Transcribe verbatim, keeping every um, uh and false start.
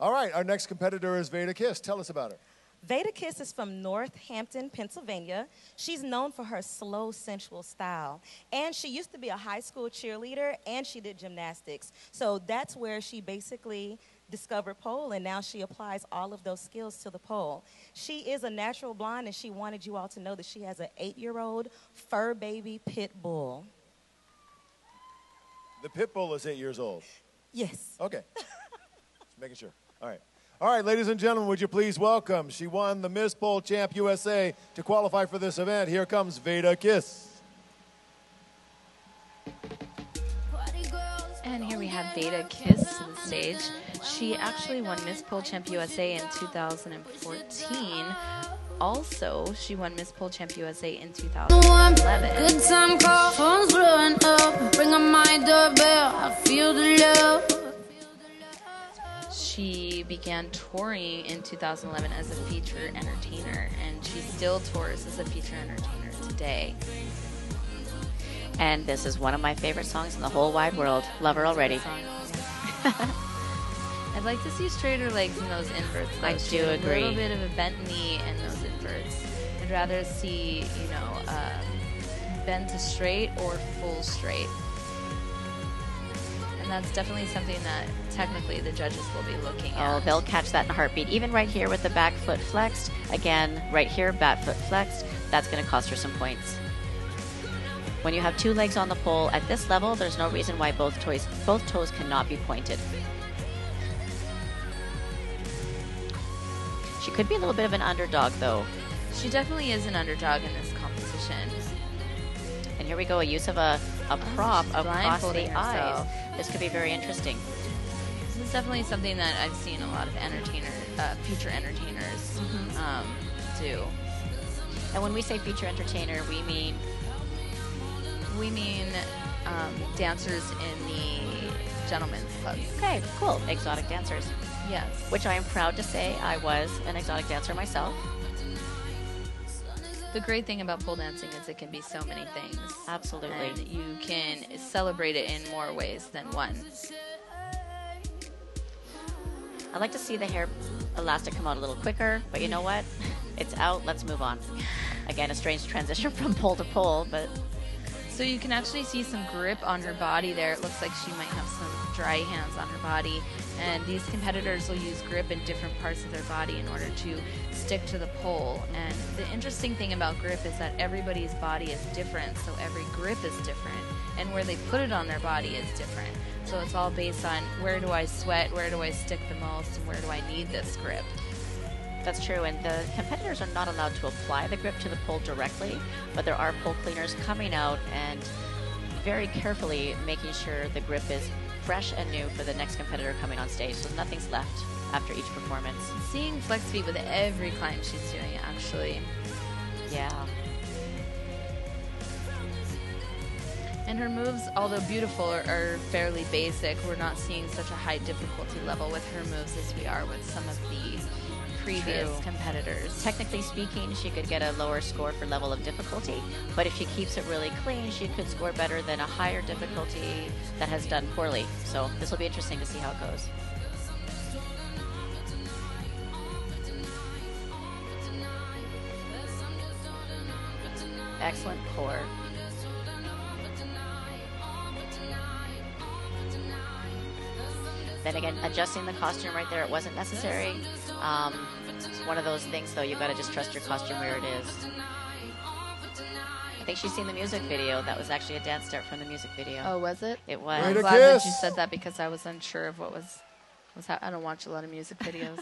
All right, our next competitor is Vayda Kiss. Tell us about her. Vayda Kiss is from Northampton, Pennsylvania. She's known for her slow, sensual style. And she used to be a high school cheerleader, and she did gymnastics. So that's where she basically discovered pole, and now she applies all of those skills to the pole. She is a natural blonde, and she wanted you all to know that she has an eight-year-old fur baby pit bull. The pit bull is eight years old? Yes. Okay. Just making sure. All right. All right, ladies and gentlemen, would you please welcome, she won the Miss Pole Champ U S A to qualify for this event. Here comes Vayda Kiss. And here we have Vayda Kiss on the stage. She actually won Miss Pole Champ U S A in two thousand fourteen. Also, she won Miss Pole Champ U S A in two thousand eleven. Good time call, phone's blowing up. Ring on my doorbell, I feel the love. She began touring in two thousand eleven as a feature entertainer, and she still tours as a feature entertainer today. And this is one of my favorite songs in the whole wide world. Love her already. I'd like to see straighter legs in those inverts. I do agree. A little bit of a bent knee in those inverts. I'd rather see, you know, uh, bent to straight or full straight. And that's definitely something that technically the judges will be looking at. Oh, they'll catch that in a heartbeat. Even right here with the back foot flexed. Again, right here, back foot flexed. That's going to cost her some points. When you have two legs on the pole at this level, there's no reason why both toes, both toes cannot be pointed. She could be a little bit of an underdog, though. She definitely is an underdog in this competition. And here we go, a use of a, a prop oh, across the eyes. This could be very interesting. This is definitely something that I've seen a lot of entertainer, uh, feature entertainers mm-hmm. um, do. And when we say feature entertainer, we mean we mean um, dancers in the gentlemen's clubs. Okay, cool. Exotic dancers. Yes. Which I am proud to say I was an exotic dancer myself. The great thing about pole dancing is it can be so many things. Absolutely. And you can celebrate it in more ways than one. I'd like to see the hair elastic come out a little quicker, but you know what? It's out. Let's move on. Again, a strange transition from pole to pole, but... So you can actually see some grip on her body there. It looks like she might have some dry hands on her body. And these competitors will use grip in different parts of their body in order to stick to the pole. And the interesting thing about grip is that everybody's body is different, so every grip is different. And where they put it on their body is different. So it's all based on where do I sweat, where do I stick the most, and where do I need this grip. That's true, and the competitors are not allowed to apply the grip to the pole directly, but there are pole cleaners coming out and very carefully making sure the grip is fresh and new for the next competitor coming on stage, so nothing's left after each performance. Seeing flex feet with every climb she's doing, actually. Yeah. And her moves, although beautiful, are, are fairly basic. We're not seeing such a high difficulty level with her moves as we are with some of the previous True. competitors. Technically speaking, she could get a lower score for level of difficulty, but if she keeps it really clean, she could score better than a higher difficulty that has done poorly. So this will be interesting to see how it goes. Excellent core. Then again, adjusting the costume right there, it wasn't necessary. Um, it's one of those things, though, you've got to just trust your costume where it is. I think she's seen the music video. That was actually a dance step from the music video. Oh, was it? It was. I'm glad that you said that because I was unsure of what was, was how I don't watch a lot of music videos.